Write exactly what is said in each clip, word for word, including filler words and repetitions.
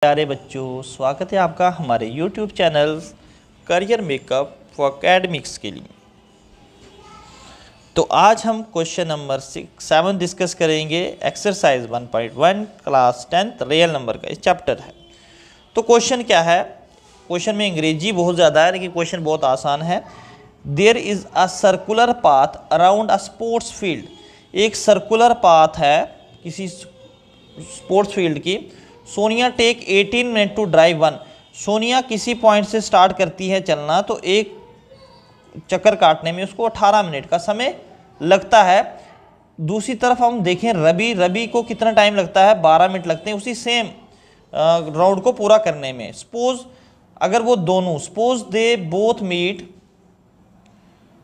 प्यारे बच्चों, स्वागत है आपका हमारे YouTube channel career makeup for academics के लिए। तो आज हम question number six seven discuss करेंगे। Exercise one point one class tenth real number का इस चैप्टर है। तो क्वेश्चन क्या है, क्वेश्चन में अंग्रेजी बहुत ज़्यादा है लेकिन क्वेश्चन बहुत आसान है। There is a circular path around a sports field. एक सर्कुलर पाथ है किसी स्पोर्ट्स फील्ड की। सोनिया टेक अठारह minute to drive one. Sonia किसी पॉइंट से स्टार्ट करती है चलना, तो एक चक्कर काटने में उसको अठारह मिनट का समय लगता है। दूसरी तरफ हम देखें रवि, रवि को कितना टाइम लगता है, बारह मिनट लगते हैं उसी सेम राउंड को पूरा करने में। सपोज अगर वो दोनों suppose they both meet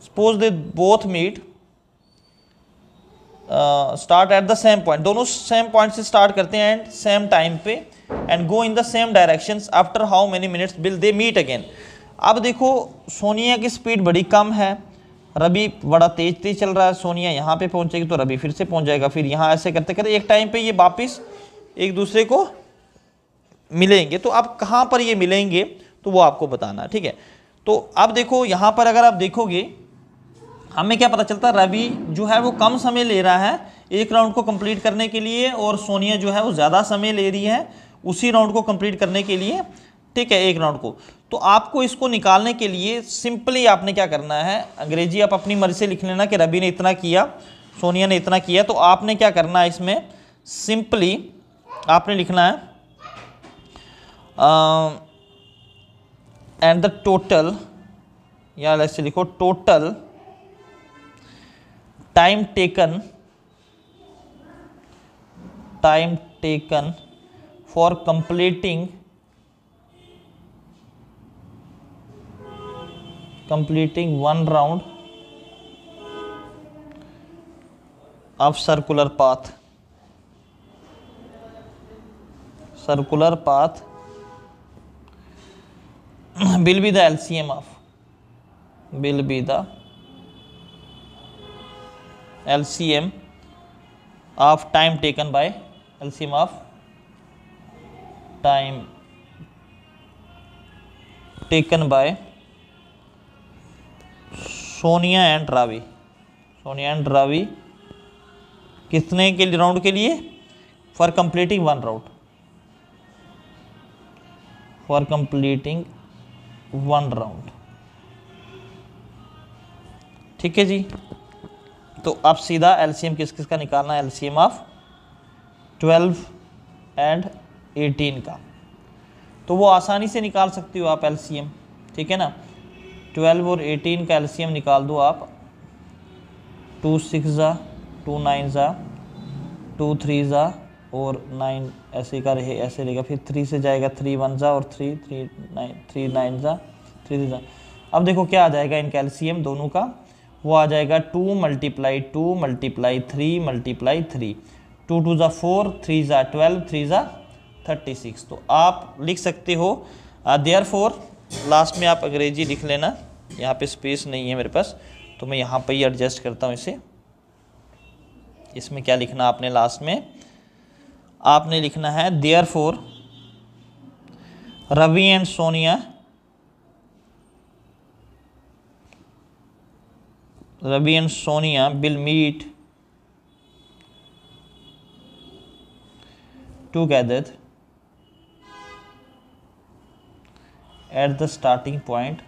suppose they both meet start at the same point. दोनों सेम पॉइंट से स्टार्ट करते हैं एंड सेम टाइम पे and go in the same directions. After how many minutes will they meet again. अब देखो सोनिया की speed बड़ी कम है, रवि बड़ा तेज तेज चल रहा है। सोनिया यहाँ पे पहुँचेगी तो रवि फिर से पहुँच जाएगा, फिर यहाँ ऐसे करते करते एक टाइम पे ये वापस एक दूसरे को मिलेंगे। तो आप कहाँ पर ये मिलेंगे तो वो आपको बताना, ठीक है। तो अब देखो यहाँ पर अगर आप देखोगे हमें क्या पता चलता है, रवि जो है वो कम समय ले रहा है एक राउंड को कंप्लीट करने के लिए और सोनिया जो है वो ज़्यादा समय ले रही है उसी राउंड को कंप्लीट करने के लिए, ठीक है, एक राउंड को। तो आपको इसको निकालने के लिए सिंपली आपने क्या करना है, अंग्रेजी आप अपनी मर्जी से लिख लेना कि रवि ने इतना किया, सोनिया ने इतना किया। तो आपने क्या करना है इसमें, सिंपली आपने लिखना है एंड द टोटल, या ऐसे लिखो total time taken time taken for completing completing one round of circular path circular path will be the LCM of will be the L C M of time taken by L C M of time taken by Sonia and Ravi Sonia and Ravi कितने के round के लिए, for completing one round for completing one round, ठीक है जी। तो अब सीधा L C M किस किस का निकालना है, L C M of twelve and eighteen का। तो वो आसानी से निकाल सकते हो आप L C M, ठीक है ना। ट्वेल्व और एटीन का L C M निकाल दो आप, टू सिक्स ज़ा टू नाइन ज़ा टू थ्री ज़ा और नाइन ऐसे का रहे ऐसे रहेगा, फिर थ्री से जाएगा थ्री वन ज़ा और three three nine three nine ज़ा थ्री थ्री ज़ा। अब देखो क्या आ जाएगा इनका L C M दोनों का, वो आ जाएगा two multiply two multiply three multiply three, two two ज़ा फोर, थ्री ज़ा ट्वेल्व, थ्री ज़ा थर्टी सिक्स। तो आप लिख सकते हो देयर फोर, लास्ट में आप अंग्रेजी लिख लेना, यहाँ पे स्पेस नहीं है मेरे पास तो मैं यहाँ पे ही एडजस्ट करता हूँ इसे। इसमें क्या लिखना आपने, लास्ट में आपने लिखना है therefore Ravi and Sonia Ravi and Sonia will meet together at the starting point.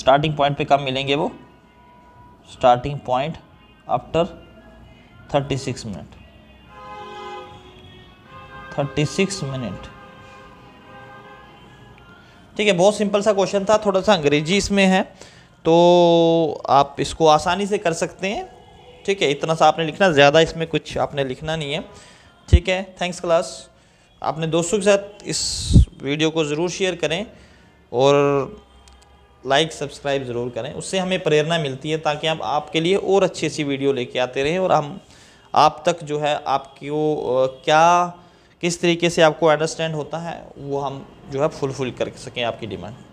Starting point पे कब मिलेंगे वो, starting point after thirty six minute. Thirty six minute, ठीक है। बहुत सिंपल सा क्वेश्चन था, थोड़ा सा अंग्रेजी इसमें है तो आप इसको आसानी से कर सकते हैं, ठीक है। इतना सा आपने लिखना, ज़्यादा इसमें कुछ आपने लिखना नहीं है, ठीक है। थैंक्स क्लास, आपने दोस्तों के साथ इस वीडियो को ज़रूर शेयर करें और लाइक सब्सक्राइब ज़रूर करें, उससे हमें प्रेरणा मिलती है ताकि हम आपके लिए और अच्छी अच्छी वीडियो लेके आते रहें और हम आप तक जो है आपकी वो क्या किस तरीके से आपको अंडरस्टैंड होता है वो हम जो है फुलफिल कर सकें आपकी डिमांड।